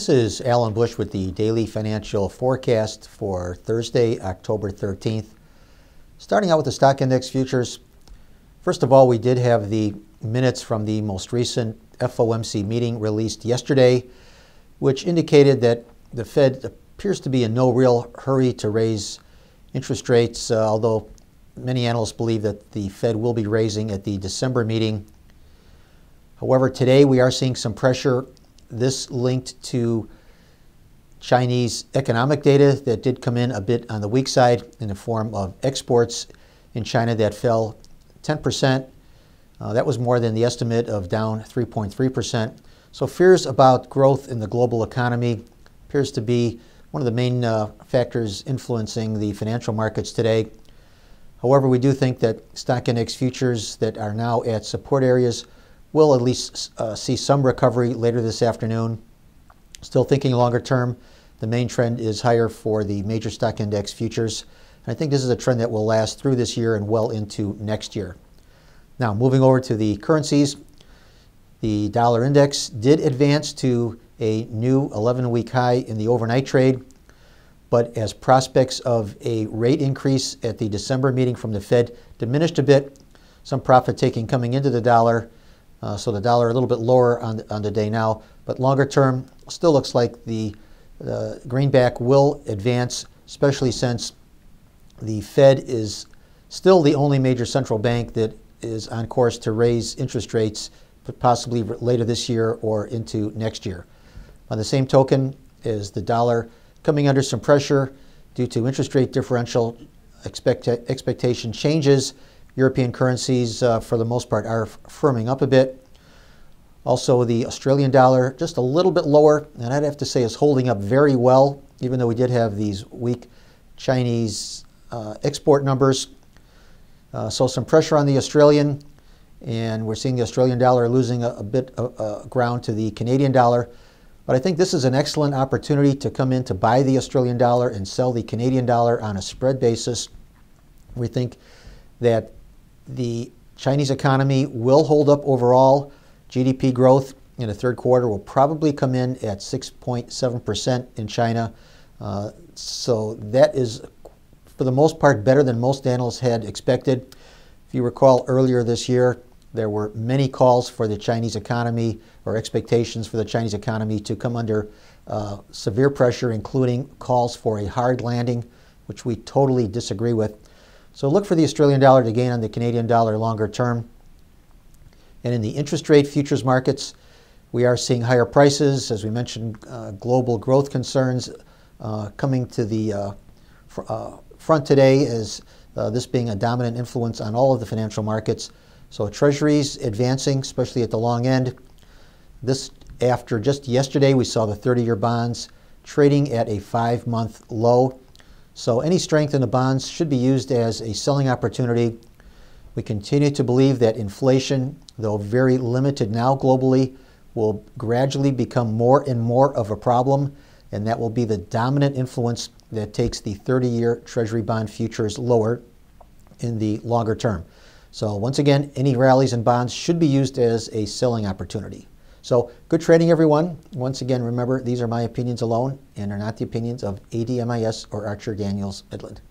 This is Alan Bush with the Daily Financial Forecast for Thursday, October 13th. Starting out with the stock index futures. First of all, we did have the minutes from the most recent FOMC meeting released yesterday, which indicated that the Fed appears to be in no real hurry to raise interest rates, although many analysts believe that the Fed will be raising at the December meeting. However, today we are seeing some pressure. This linked to Chinese economic data that did come in a bit on the weak side in the form of exports in China that fell 10%. That was more than the estimate of down 3.3%. So fears about growth in the global economy appears to be one of the main factors influencing the financial markets today. However, we do think that stock index futures that are now at support areas we'll at least see some recovery later this afternoon. Still thinking longer term, the main trend is higher for the major stock index futures. And I think this is a trend that will last through this year and well into next year. Now, moving over to the currencies, the dollar index did advance to a new 11-week high in the overnight trade. But as prospects of a rate increase at the December meeting from the Fed diminished a bit, some profit-taking coming into the dollar. So the dollar a little bit lower on the day now, but longer term still looks like the greenback will advance, especially since the Fed is still the only major central bank that is on course to raise interest rates, but possibly later this year or into next year. On the same token, is the dollar coming under some pressure due to interest rate differential expectation changes. European currencies, for the most part, are firming up a bit. Also, the Australian dollar, just a little bit lower, and I'd have to say is holding up very well, even though we did have these weak Chinese export numbers. So some pressure on the Australian, and we're seeing the Australian dollar losing a bit of ground to the Canadian dollar. But I think this is an excellent opportunity to come in to buy the Australian dollar and sell the Canadian dollar on a spread basis. We think that the Chinese economy will hold up overall. GDP growth in the third quarter will probably come in at 6.7% in China. So that is, for the most part, better than most analysts had expected. If you recall, earlier this year, there were many calls for the Chinese economy or expectations for the Chinese economy to come under severe pressure, including calls for a hard landing, which we totally disagree with. So look for the Australian dollar to gain on the Canadian dollar longer term. And in the interest rate futures markets, we are seeing higher prices. As we mentioned, global growth concerns coming to the front today as this being a dominant influence on all of the financial markets. So treasuries advancing, especially at the long end. This after just yesterday, we saw the 30-year bonds trading at a 5-month low. So any strength in the bonds should be used as a selling opportunity. We continue to believe that inflation, though very limited now globally, will gradually become more and more of a problem, and that will be the dominant influence that takes the 30-year Treasury bond futures lower in the longer term. So once again, any rallies in bonds should be used as a selling opportunity. So good trading, everyone. Once again, remember, these are my opinions alone and are not the opinions of ADMIS or Archer Daniels Midland.